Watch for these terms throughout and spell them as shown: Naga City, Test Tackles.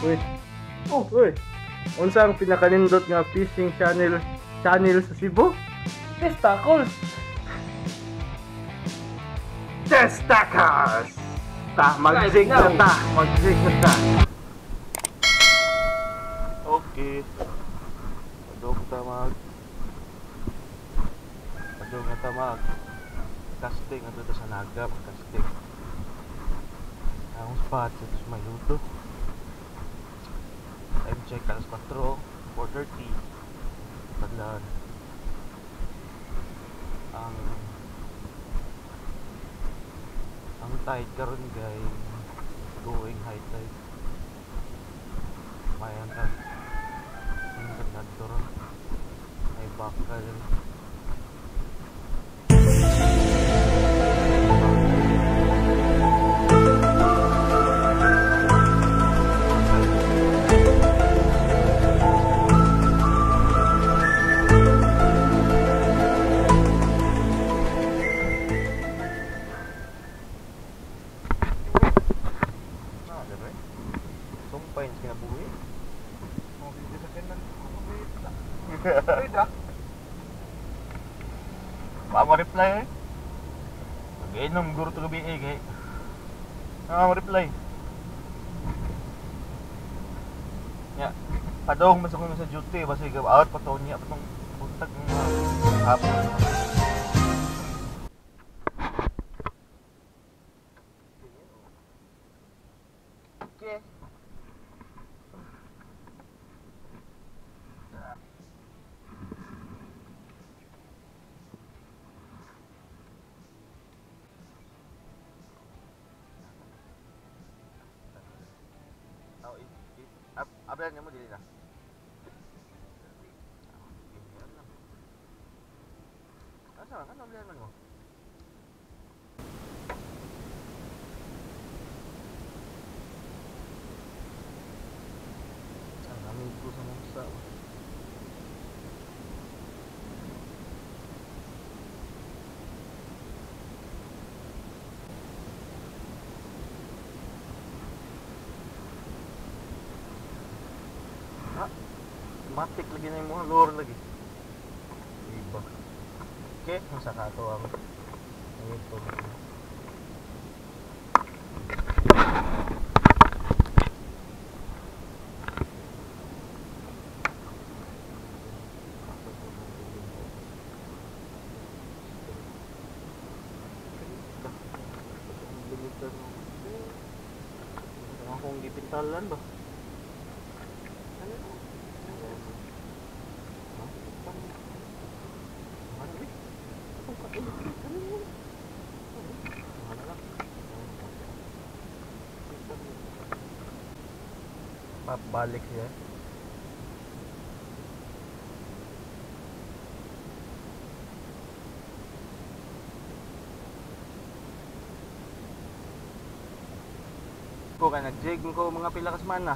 Wait. Oh, wait. Unsa ang pinakanindot nga fishing channel sa Cebu? Test Tackles. Test Tackles. Ta, mag-zig na ta. Mag-zig na ta. Okay. Adong tamag. Adong tamag. Casting ato ta sa Naga, casting. Ang spot sa may luto. Time check alas 4:30. Padlaan. Ang tide karon guys, going high tide. Mayan ta. Internet doron. Ay bakal. Reply eh. Mag-inom guro to gabi eh kay. Reply. Ya, padong masuk ko sa duty basi gab out patong niya patong buntag ng hapon. Okay. Apa yang kamu dilihat? Asal kan kamu lihat mana? Kami itu sama besar. Matik lagi na yung mga lure lagi. Iba. Okay, masaka ito ang ito. Akong dipintalan ba? Balik ya. Ko kay nag-jig ko mga pila ka semana.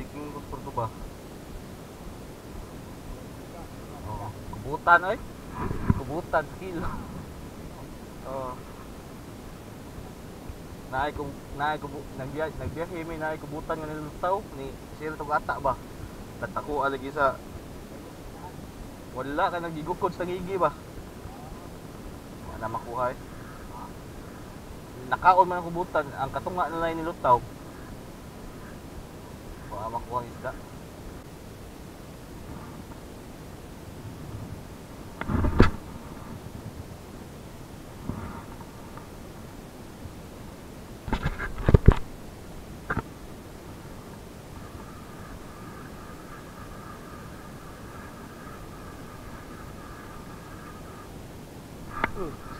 Jigging ko sa Cordoba. Oh, kubutan oy. Kubutan kilo. Oh. Nagbiyahe may naikubutan nga nilutaw ni sila itong ata ba tatakuan lagi sa wala ka nagigukod sa ngigi ba wala makuha eh nakaon man ang kubutan ang katunga nila nilutaw wala makuha ang isda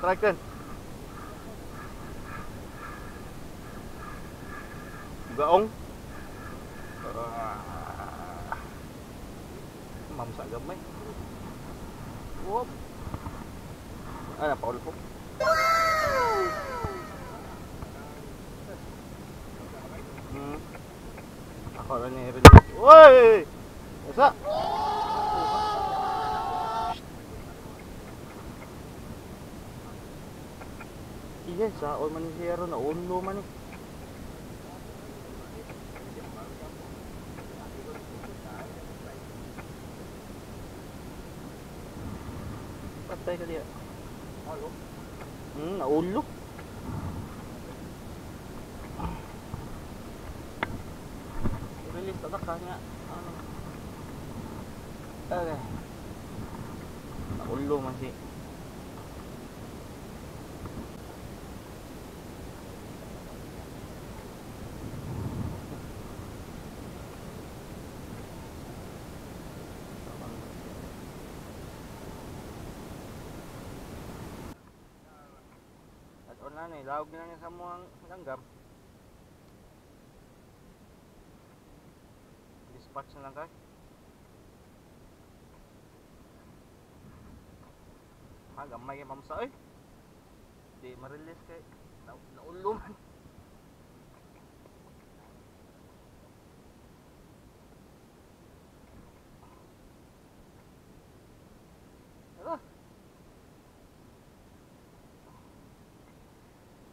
Striker. Gaong. Mamsak gamay. Wop. Ana paul po. Ako rin ni Evelyn. Oy! Usa. Yes, all man ni Zero na unlo man eh. patay ka diyan. Halo. Naulo. Release ta kanya. Okay. Naulo masih. Nih, laog na niya sa muang langgam. Dispatch na lang kay. Gamay kay mamsa, eh. Di ma-release kay. Naulo man.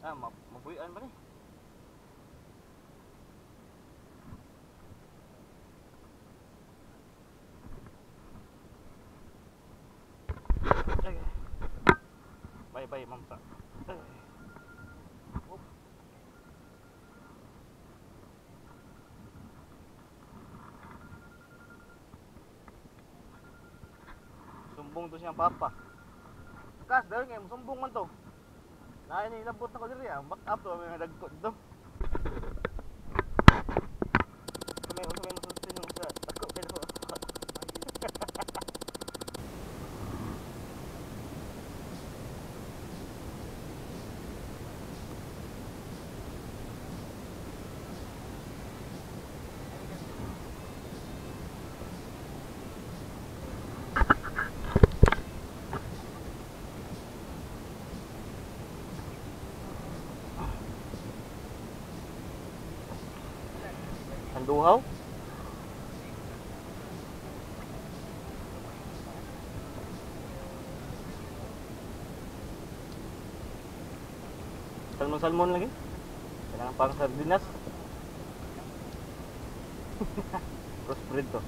Mabuhian ba ni? Okay. Bye-bye, mamsa. Sumbong to siyang papa. Kas, dahil ngayon, sumbong man to. Nah ini labot na ko diri ah, back up to may dagkot do. May masusunod sa ako pero. Duhaw? Salmon-salmon lagi? Kailangan pang sardinas. Crossbreed to.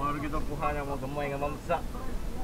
Baru kita puhan yang mau gemay dengan mamsa.